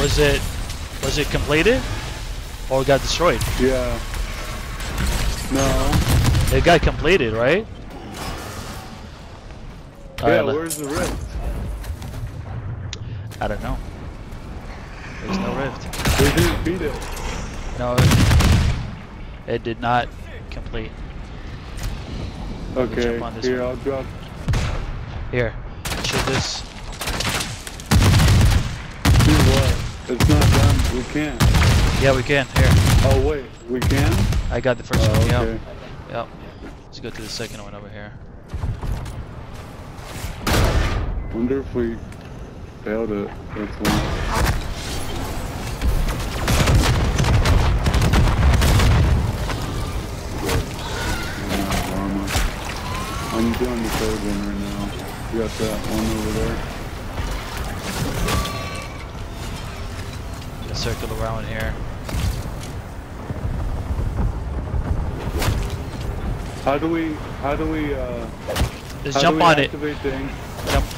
Was it completed or got destroyed? Yeah. No. It got completed, right? Yeah, right, where's the rift? I don't know. There's no rift. We didn't beat it. No, it did not complete. Okay, here, I'll drop. Here, shoot this. Do what? It's not done, we can. Yeah, we can, here. Oh wait, we can? I got the first one, okay. Yep. Let's go to the second one over here. Wonder if we failed it. That's one. I'm doing the third one right now. You got that one over there. Just circle around here. How do we just jump on it.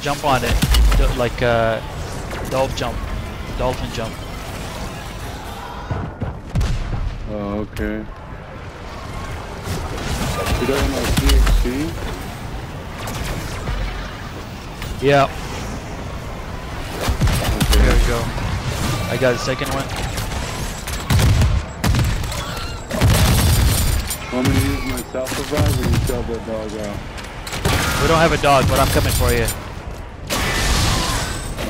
Jump on it, like dolphin jump. Oh, okay. You don't know PXP? Yeah. Okay. There we go. I got a second one. I'm gonna use my self-revive and shove that dog out. We don't have a dog, but I'm coming for you.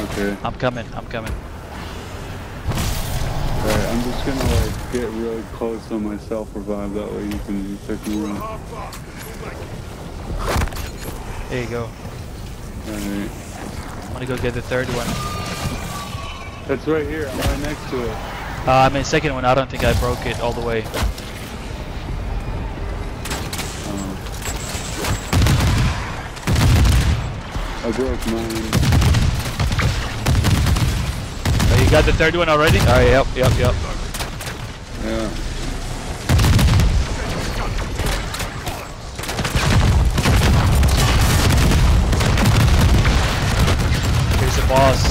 Okay. I'm coming. Alright, I'm just gonna like get really close on my self-revive, that way you can pick me up. There you go. Alright. I'm gonna go get the third one. That's right here, I'm right next to it. I'm in second one, I don't think I broke it all the way. I broke mine. Oh, you got the third one already? Alright, yep. Yeah. Here's the boss.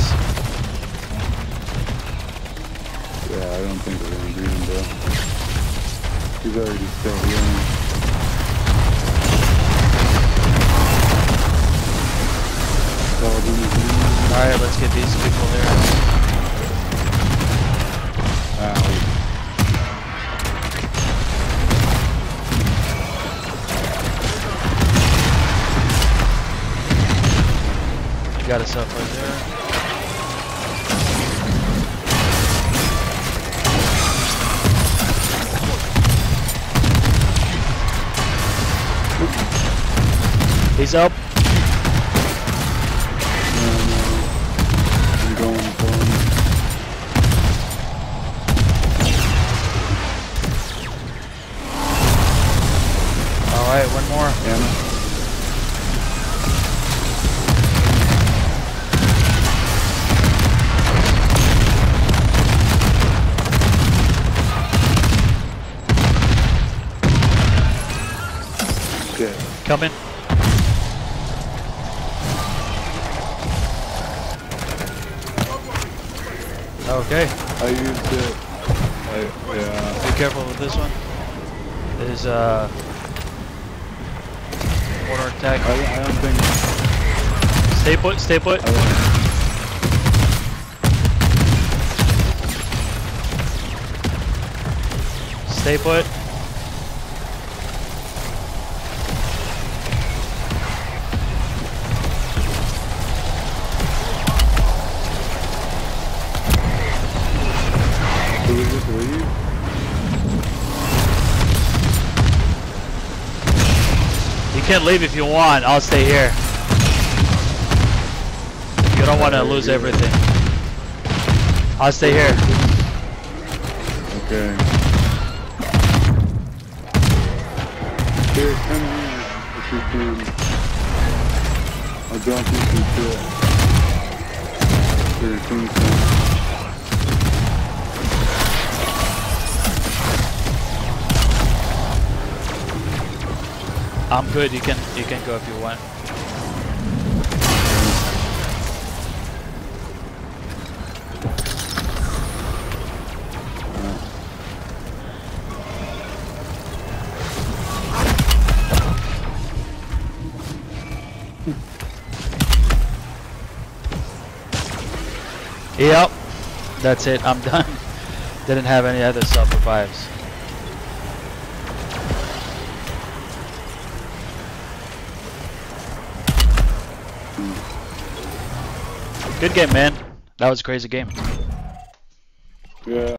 Yeah, I don't think we're gonna beat him, though. He's already still young. Alright, let's get these people there. I got us up right there. He's up. Alright, one more. Yeah. Good. Coming. Okay. I used it. Yeah. Be careful with this one. There's mortar attack. I don't think. Stay put. Stay put. You can't leave if you want, I'll stay here. You don't want to lose everything. I'll stay here. Okay. Here, come here if you can. I'll drop you some shit. Here, come here. I'm good. You can go if you want. Yep. That's it. I'm done. Didn't have any other self-revives. Good game, man. That was a crazy game. Yeah.